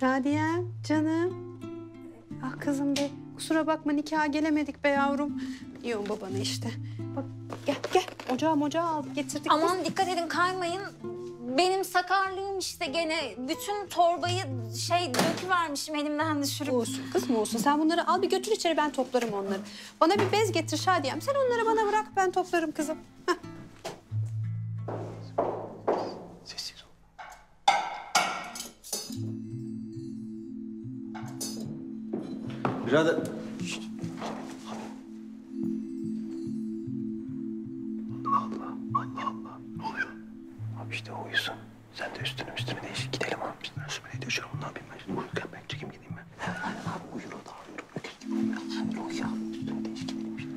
Şadiye'm, canım. Ah kızım be, kusura bakma nikaha gelemedik be yavrum. Yok babana işte. Bak gel gel, ocağı aldık getirdik. Aman biz. Dikkat edin kaymayın. Benim sakarlığım işte gene. Bütün torbayı döküvermişim elimden düşürüp. Olsun kızım olsun, sen bunları al bir götür içeri, ben toplarım onları. Bana bir bez getir Şadiye'm, sen onları bana bırak, ben toplarım kızım. Heh. Birader... Şişt. Allah Allah, Allah Allah. Ne oluyor? Abi işte o uyusun. Sen de üstüne değiş. Gidelim abi. Biz ben üstüme neyi döşüyorum, bundan bilmem. Şimdi uyurken ben çekeyim gideyim ben. Evet aynen abi, uyur o da uyurum. Öküz gibi uyuyor. Yok ya, üstüne değiş gidelim işte.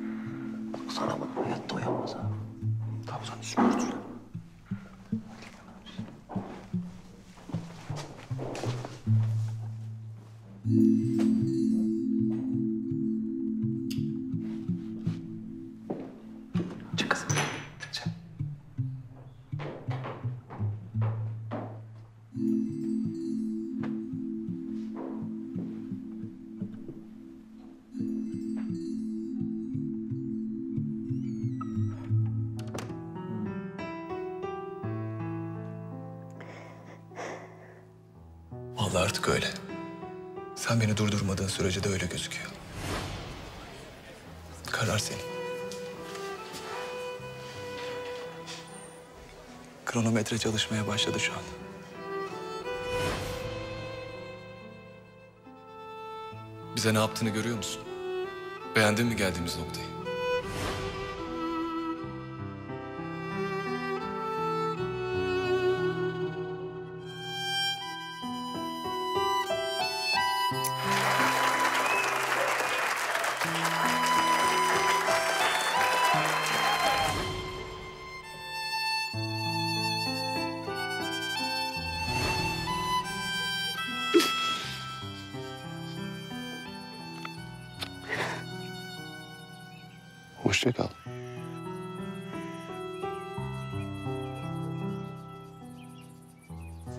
Sana bak, bu hayatta uyanmaz ha. Tamam, sen üstüne örtürsün. Vallahi artık öyle. Sen beni durdurmadığın sürece de öyle gözüküyor. Karar senin. Kronometre çalışmaya başladı şu an. Bize ne yaptığını görüyor musun? Beğendin mi geldiğimiz noktayı? Hoşça kal.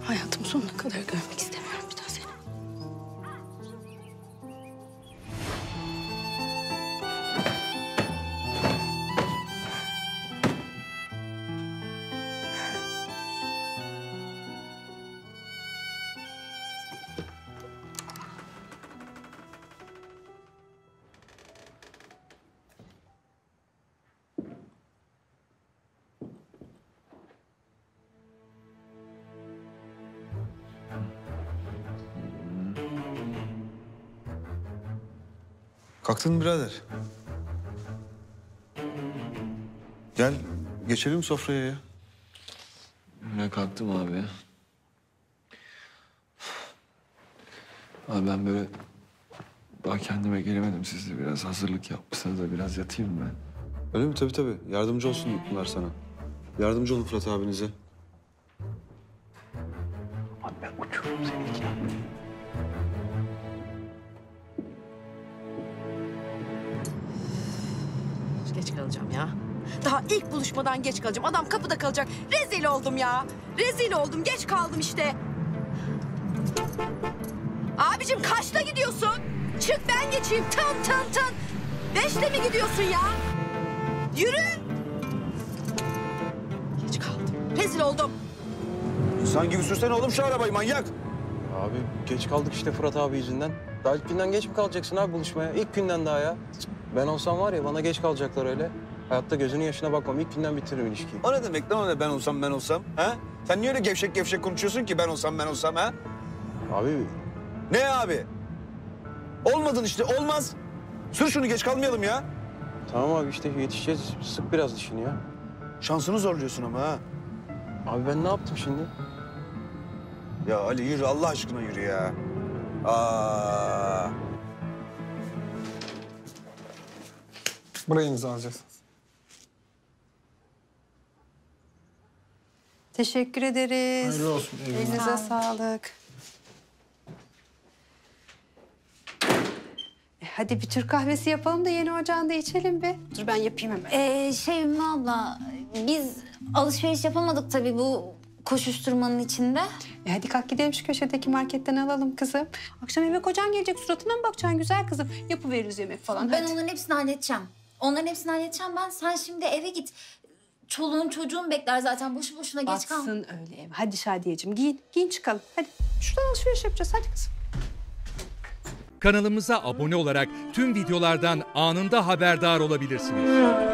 Hayatım sonuna kadar görmek istemiyorum bir daha seni. Kalktın mı birader? Gel, geçelim sofraya ya. Ben kalktım abi ya. Abi ben böyle... Daha kendime gelemedim, siz de biraz hazırlık yapmışsınız da biraz yatayım ben. Öyle mi? Tabii. Yardımcı olsun bunlar sana. Yardımcı olun Fırat abinize. Abi ben uçururum seni ikna. Geç kalacağım ya. Daha ilk buluşmadan geç kalacağım. Adam kapıda kalacak. Rezil oldum ya. Rezil oldum. Geç kaldım işte. Abicim kaçta gidiyorsun? Çık ben geçeyim. Tın. 5'te mi gidiyorsun ya? Yürü. Geç kaldım. Rezil oldum. İnsan gibi sürsene oğlum şu arabayı manyak. Abi geç kaldık işte Fırat abi yüzünden. Daha ilk günden geç mi kalacaksın abi buluşmaya? İlk günden daha ya. Ben olsam var ya, bana geç kalacaklar öyle. Hayatta gözünün yaşına bakmam, ilk günden bitiririm ilişkiyi. O ne demek lan öyle ben olsam, ha? Sen niye öyle gevşek konuşuyorsun ki ben olsam, ha? Abi... Ne abi? Olmadın işte, olmaz. Sür şunu, geç kalmayalım ya. Tamam abi işte yetişeceğiz, sık biraz dişini ya. Şansını zorluyorsun ama ha. Abi ben ne yaptım şimdi? Ya Ali yürü, Allah aşkına yürü ya. Burayı imzalayacağız. Teşekkür ederiz. Hayırlı olsun. Elinize sağlık. hadi bir Türk kahvesi yapalım da yeni ocağında içelim bir. Dur ben yapayım hemen. Ümmü abla, biz alışveriş yapamadık tabii bu koşuşturmanın içinde. Hadi kalk gidelim şu köşedeki marketten alalım kızım. Akşam yemek kocan gelecek, suratına mı bakacaksın güzel kızım? Yapıveririz yemek falan. Ben hadi. Onların hepsini halledeceğim. Onların hepsini halledeceğim ben. Sen şimdi eve git. Çoluğun çocuğun bekler zaten. Boşu boşuna batsın geç kal. Batsın öyle ev. Hadi Şadiyeciğim giyin. Giyin çıkalım. Hadi. Şuradan alışveriş yapacağız. Hadi kızım. Kanalımıza abone olarak tüm videolardan anında haberdar olabilirsiniz.